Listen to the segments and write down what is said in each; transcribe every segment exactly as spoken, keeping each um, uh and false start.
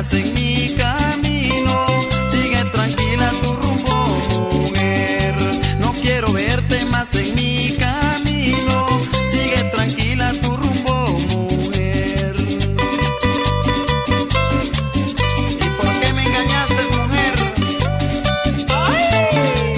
estás en mi camino. Sigue tranquila tu rumbo, mujer. No quiero verte más en mi camino. Sigue tranquila tu rumbo, mujer. ¿Y por qué me engañaste, mujer? ¡Ay!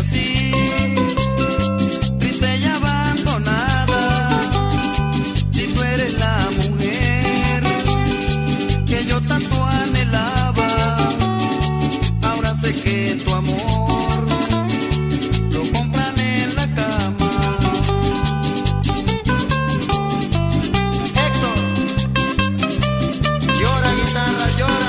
así, triste y abandonada. Si tú eres la mujer que yo tanto anhelaba, ahora sé que tu amor lo compran en la cama. Héctor, llora guitarra, llora.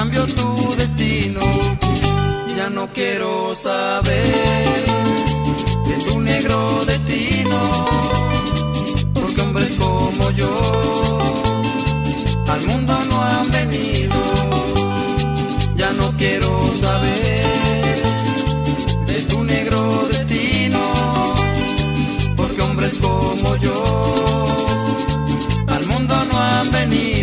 Cambió tu destino, ya no quiero saber de tu negro destino, porque hombres como yo al mundo no han venido. Ya no quiero saber de tu negro destino, porque hombres como yo al mundo no han venido.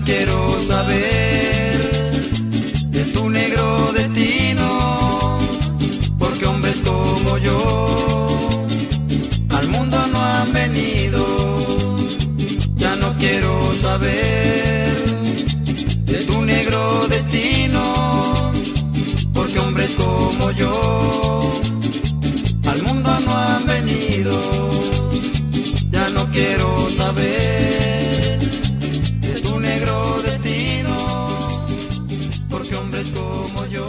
Quiero saber de tu negro destino, porque hombres como yo al mundo no han venido. Ya no quiero saber de tu negro destino, porque hombres como yo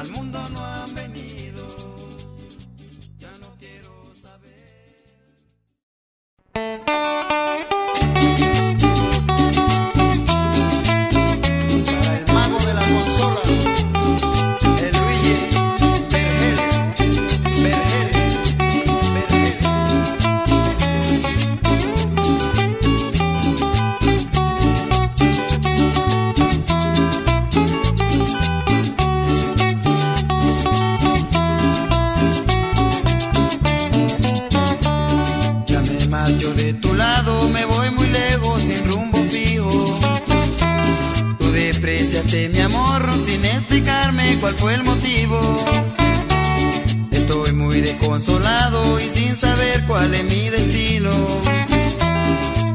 al mundo no han venido. Ya no quiero saber como yo, al mundo no han venido, ya no quiero saber. Para el mago de la consola, el Luigi, Vergel, Vergel, Vergel. Yo de tu lado me voy muy lejos, sin rumbo fijo. Tú despreciaste mi amor sin explicarme cuál fue el motivo. Estoy muy desconsolado y sin saber cuál es mi destino.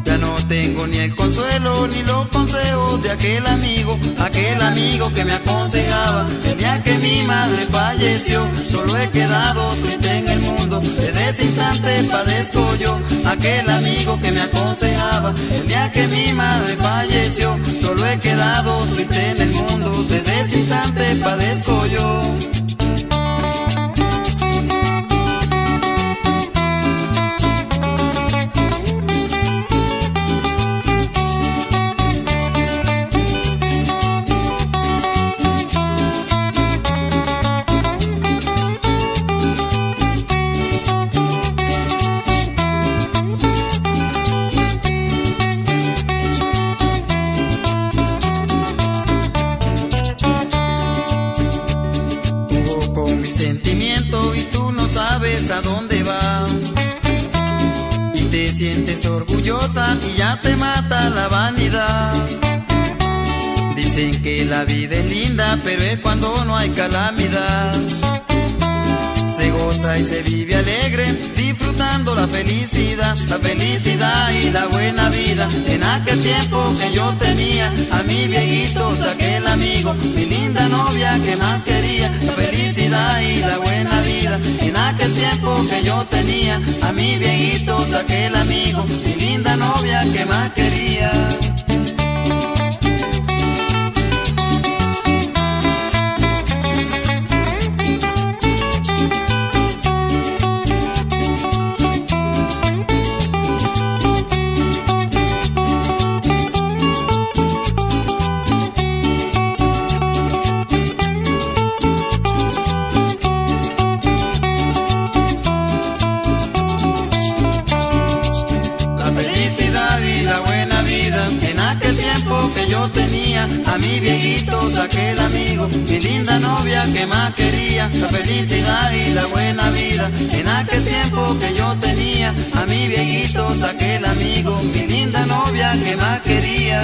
Ya no tengo ni el consuelo ni los consejos de aquel amigo, aquel amigo que me aconsejaba. El día que mi madre falleció, solo he quedado triste en el mundo. Desde ese instante padezco yo. Aquel amigo que me aconsejaba, el día que mi madre falleció, solo he quedado triste en el mundo. Desde ese instante padezco yo. ¿A dónde va? Y te sientes orgullosa y ya te mata la vanidad. Dicen que la vida es linda, pero es cuando no hay calamidad. Se goza y se vive alegre, disfrutando la felicidad, la felicidad y la buena vida. En aquel tiempo que yo tenía a mi viejito, aquel amigo, mi linda novia que más quería, la felicidad y la buena vida. En aquel tiempo que yo tenía a mi viejito, aquel amigo, mi linda novia que más quería. Thank you. mía, a mi viejito saqué el amigo, mi linda novia que más quería, la felicidad y la buena vida, en aquel tiempo que yo tenía, a mi viejito saqué el amigo, mi linda novia que más quería.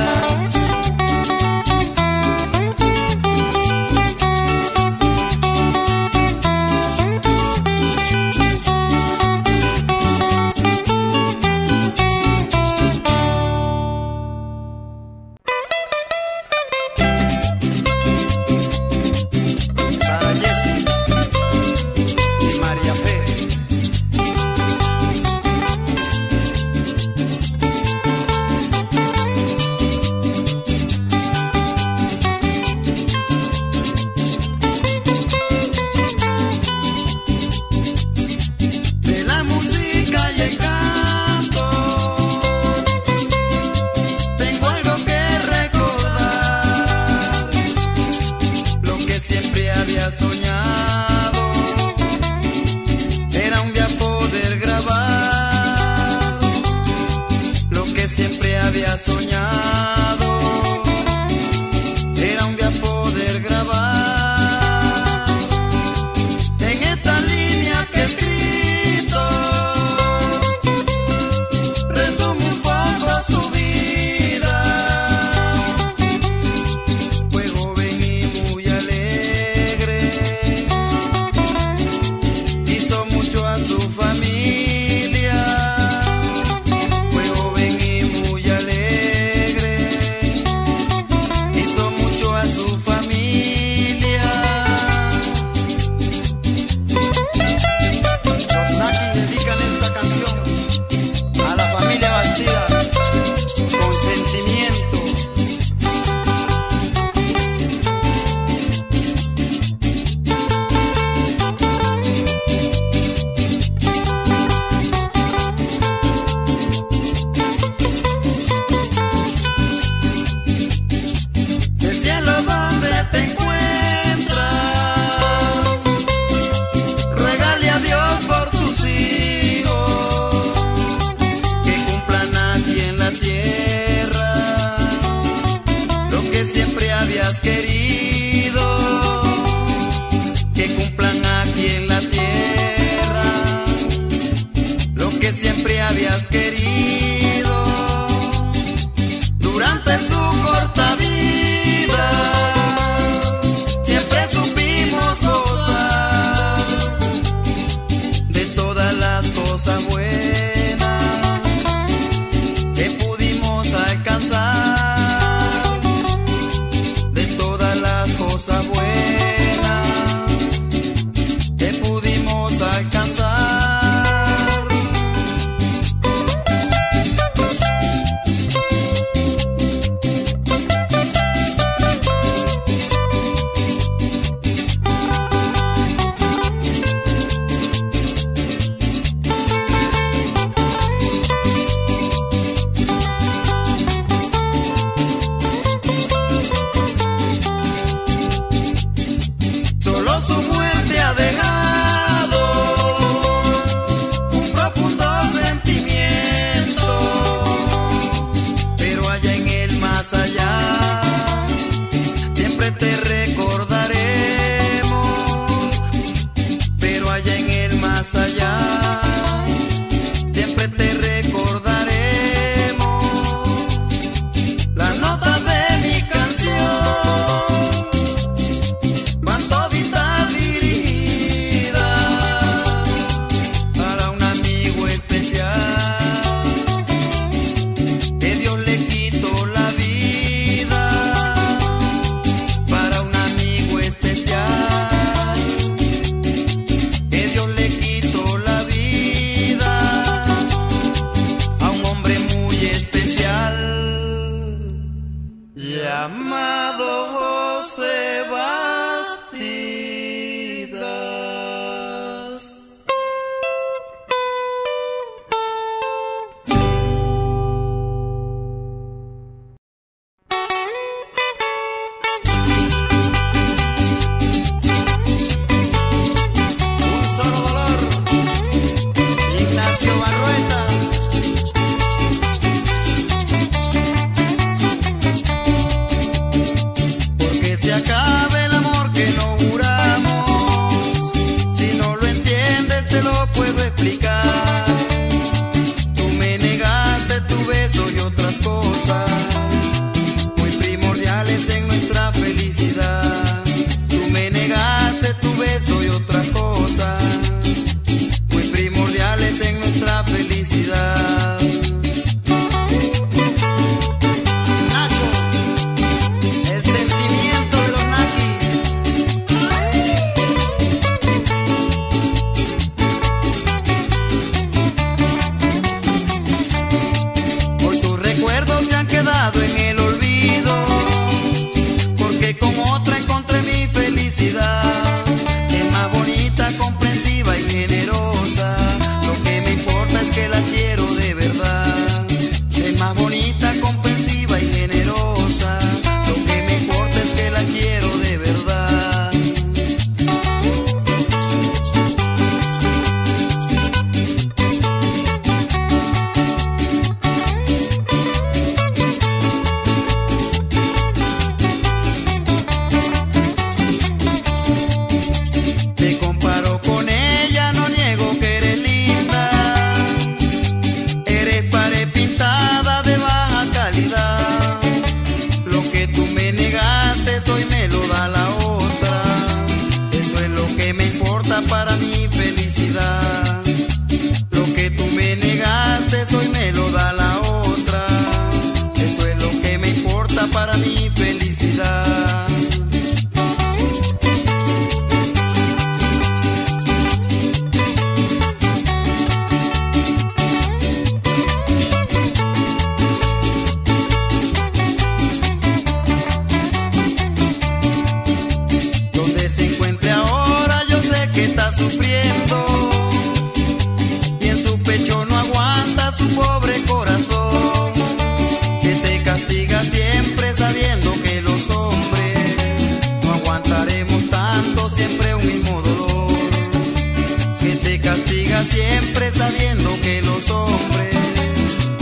sabiendo que los hombres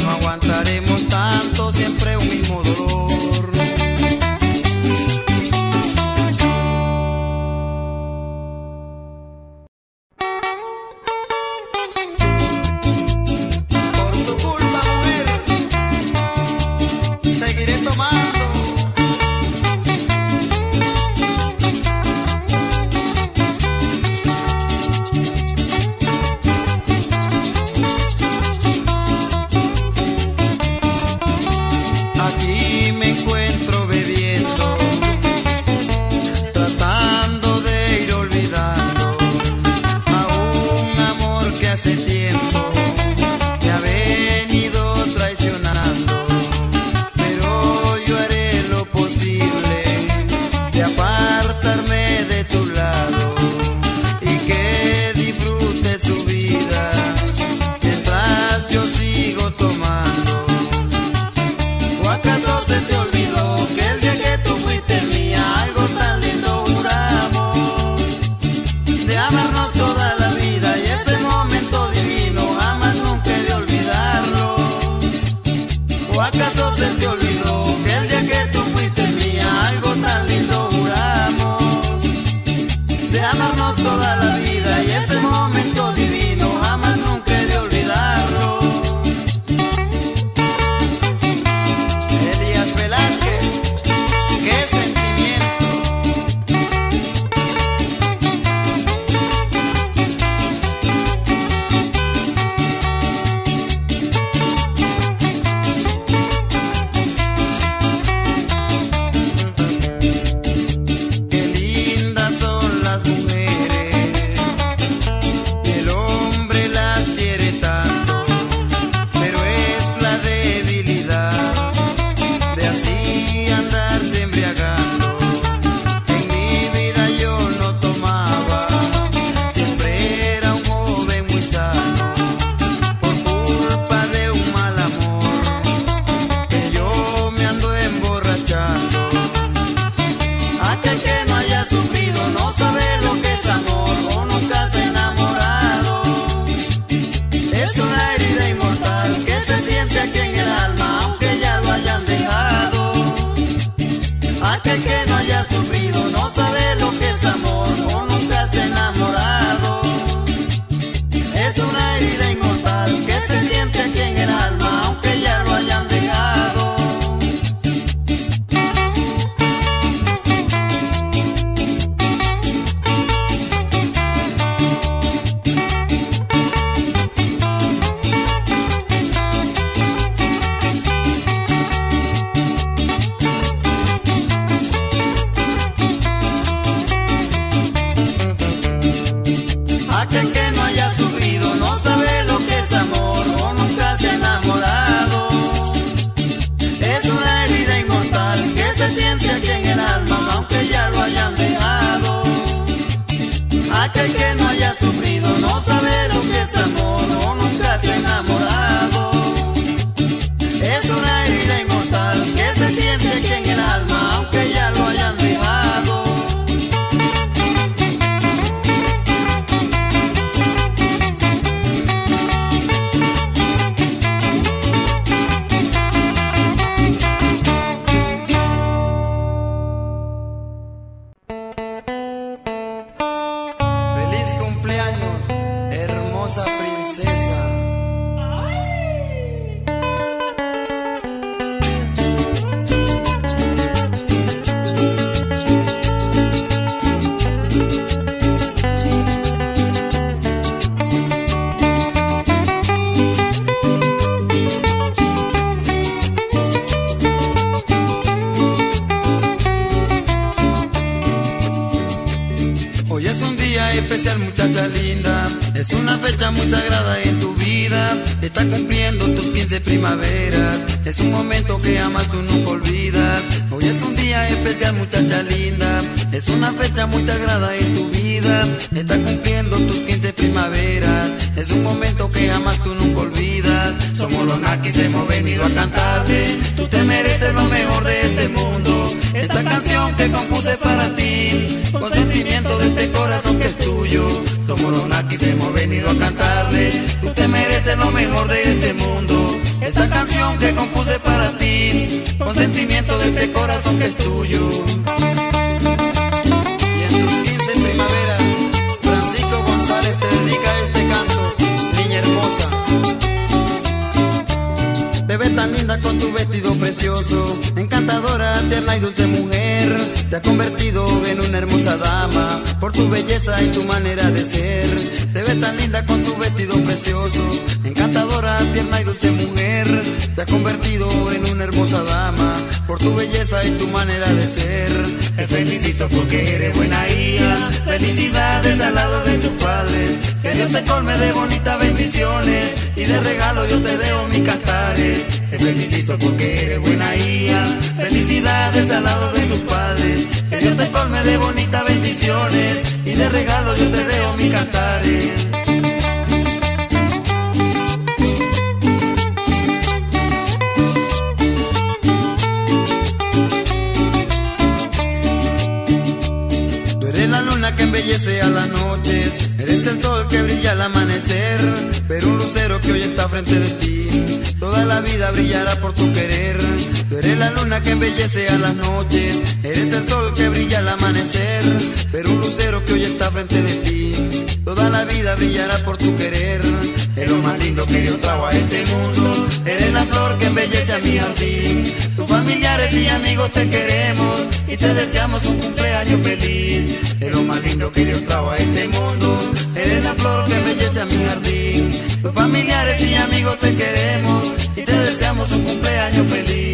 no aguantaremos tanto, siempre un mismo dolor. Por tu culpa, mujer, seguiré tomando. Estás cumpliendo tus quince primaveras, es un momento que jamás tú nunca olvidas. estás. Somos los Nakis, hemos venido a cantarte. Tú te mereces lo mejor de este mundo. Esta canción que compuse para ti, con sentimiento de este corazón que es tuyo. Somos los Nakis, hemos venido a cantarle. Tú te mereces lo mejor de este mundo. Esta canción que compuse para ti, con sentimiento de este corazón que es tuyo. Te ves tan linda con tu vestido precioso, encantadora, tierna y dulce mujer. Te has convertido en una hermosa dama por tu belleza y tu manera de ser. Te ves tan linda con tu vestido precioso, encantadora, tierna y dulce mujer. Te has convertido en una hermosa dama por tu belleza y tu manera de ser. Te felicito porque eres buena hija. Felicidades al lado de tus padres. Que Dios te colme de bonitas bendiciones y de regalo yo te dejo mis cantares. Te felicito porque eres buena hija. Felicidades al lado de tus padres. Que Dios te colme de bonitas bendiciones y de regalo yo te dejo mis cantares. Tú eres la luna que embellece a las noches, eres el sol que brilla al amanecer, pero un lucero que hoy está frente de ti, toda la vida brillará por tu querer. Tú eres la luna que embellece a las noches, eres el sol que brilla al amanecer, pero un lucero que hoy está frente de ti, toda la vida brillará por tu querer. Eres lo más lindo que Dios trajo a este mundo, eres la flor que embellece a mi jardín. Tus familiares y amigos te queremos y te deseamos un cumpleaños feliz. Eres lo más lindo que Dios trajo a este mundo, eres la flor que embellece a mi jardín. Tus familiares y amigos te queremos y te deseamos un cumpleaños feliz.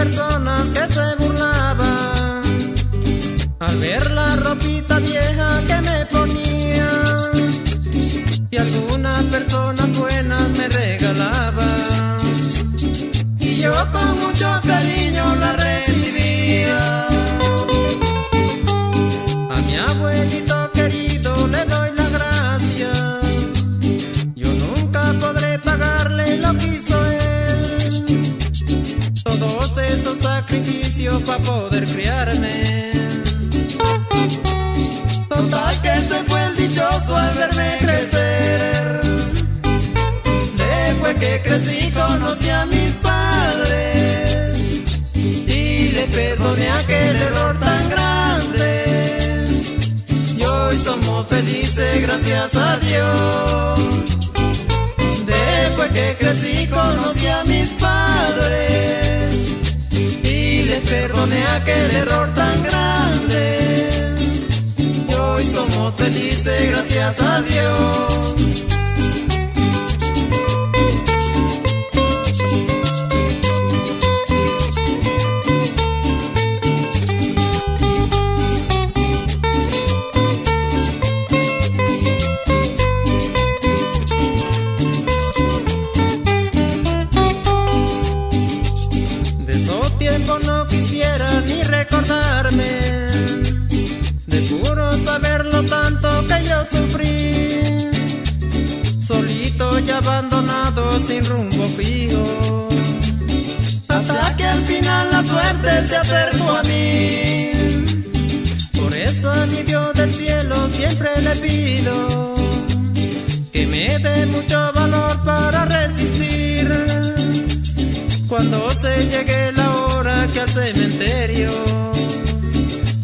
Personas que crecí conocí a mis padres y le perdoné aquel error tan grande. Y hoy somos felices, gracias a Dios. Después que crecí conocí a mis padres y le perdoné aquel error tan grande. Y hoy somos felices, gracias a Dios. De puro saber lo tanto que yo sufrí, solito y abandonado, sin rumbo fijo, hasta que al final la suerte se acercó a mí. Por eso a mi Dios del cielo siempre le pido que me dé mucho valor para resistir. Cuando se llegue la hora que al cementerio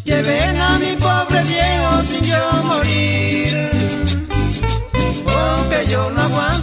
lleven a mi pobre viejo sin yo morir, porque yo no aguanto